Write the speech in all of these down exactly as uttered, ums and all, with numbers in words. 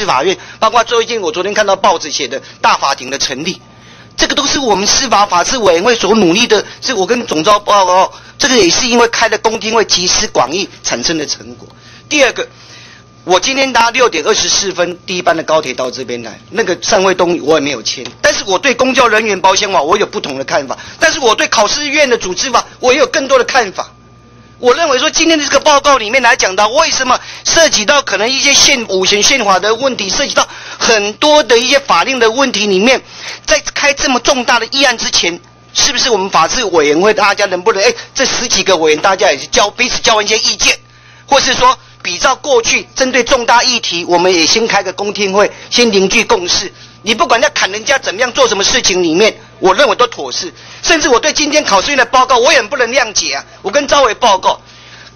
市法院，包括最近我昨天看到报纸写的大法庭的成立，这个都是我们司法法制委员会所努力的。是我跟总召报告，这个也是因为开了公听会集思广益产生的成果。第二个，我今天搭六点二十四分第一班的高铁到这边来，那个善惠东我也没有签，但是我对公教人员保险法我有不同的看法，但是我对考试院的组织法我也有更多的看法。我认为说今天的这个报告里面来讲到，为什么涉及到可能一些宪五权宪法的问题，涉及到很多的一些法令的问题里面，在开这么重大的议案之前，是不是我们法制委员会大家能不能哎，这十几个委员大家也是交彼此交换一些意见，或是说比照过去针对重大议题，我们也先开个公听会，先凝聚共识。你不管要砍人家怎么样做什么事情里面，我认为都妥适。甚至我对今天考试院的报告我也不能谅解啊！我跟召委报告，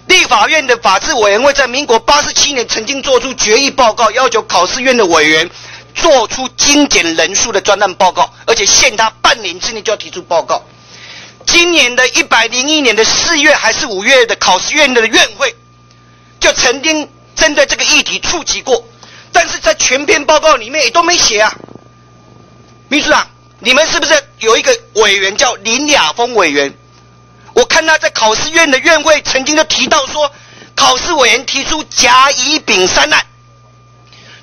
立法院的法制委员会在民国八十七年曾经做出决议报告，要求考试院的委员做出精简人数的专案报告，而且限他半年之内就要提出报告。今年的一百零一年的四月还是五月的考试院的院会，就曾经针对这个议题触及过，但是在全篇报告里面也都没写啊。秘书长，你们是不是有一个委员叫林雅峰委员？我看他在考试院的院会曾经就提到说，考试委员提出甲乙丙三案，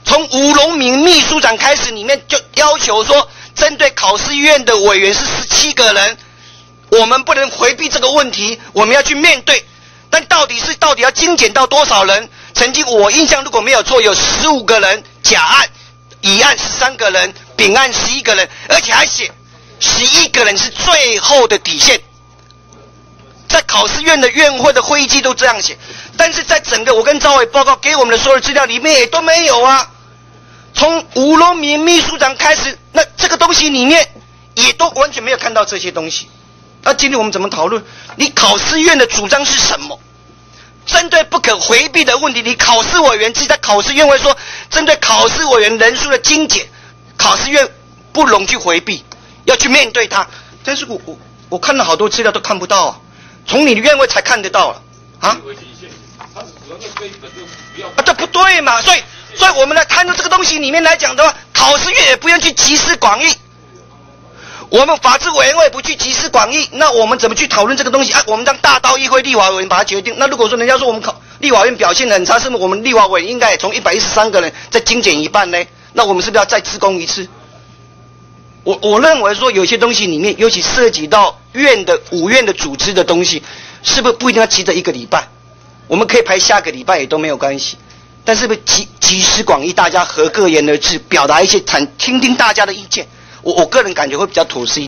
从吴荣明秘书长开始，里面就要求说，针对考试院的委员是十七个人，我们不能回避这个问题，我们要去面对。但到底是到底要精简到多少人？曾经我印象如果没有错，有十五个人甲案，乙案十三个人，丙案十一个人，而且还写十一个人是最后的底线。在考试院的院会的会议记录这样写，但是在整个我跟召委报告给我们的所有资料里面也都没有啊。从吴荣明秘书长开始，那这个东西里面也都完全没有看到这些东西。那今天我们怎么讨论？你考试院的主张是什么？针对不可回避的问题，你考试委员自己在考试院会说，针对考试委员人数的精简，考试院不容去回避，要去面对它。但是我我我看了好多资料都看不到啊，从你的院会才看得到啊。啊，啊，这不对嘛！所以，所以我们来看到这个东西里面来讲的话，考试院也不用去集思广益。我们法制委员会不去集思广益，那我们怎么去讨论这个东西啊？我们当大刀议会立法委员把它决定。那如果说人家说我们考立法院表现很差，是不是我们立法委员应该也从一百一十三个人再精简一半呢？那我们是不是要再自攻一次？我我认为说有些东西里面，尤其涉及到院的五院的组织的东西，是不是不一定要急着一个礼拜？我们可以排下个礼拜也都没有关系。但是不是集集思广益，大家合各言而志，表达一些，听听大家的意见。我我个人感觉会比较妥适一点。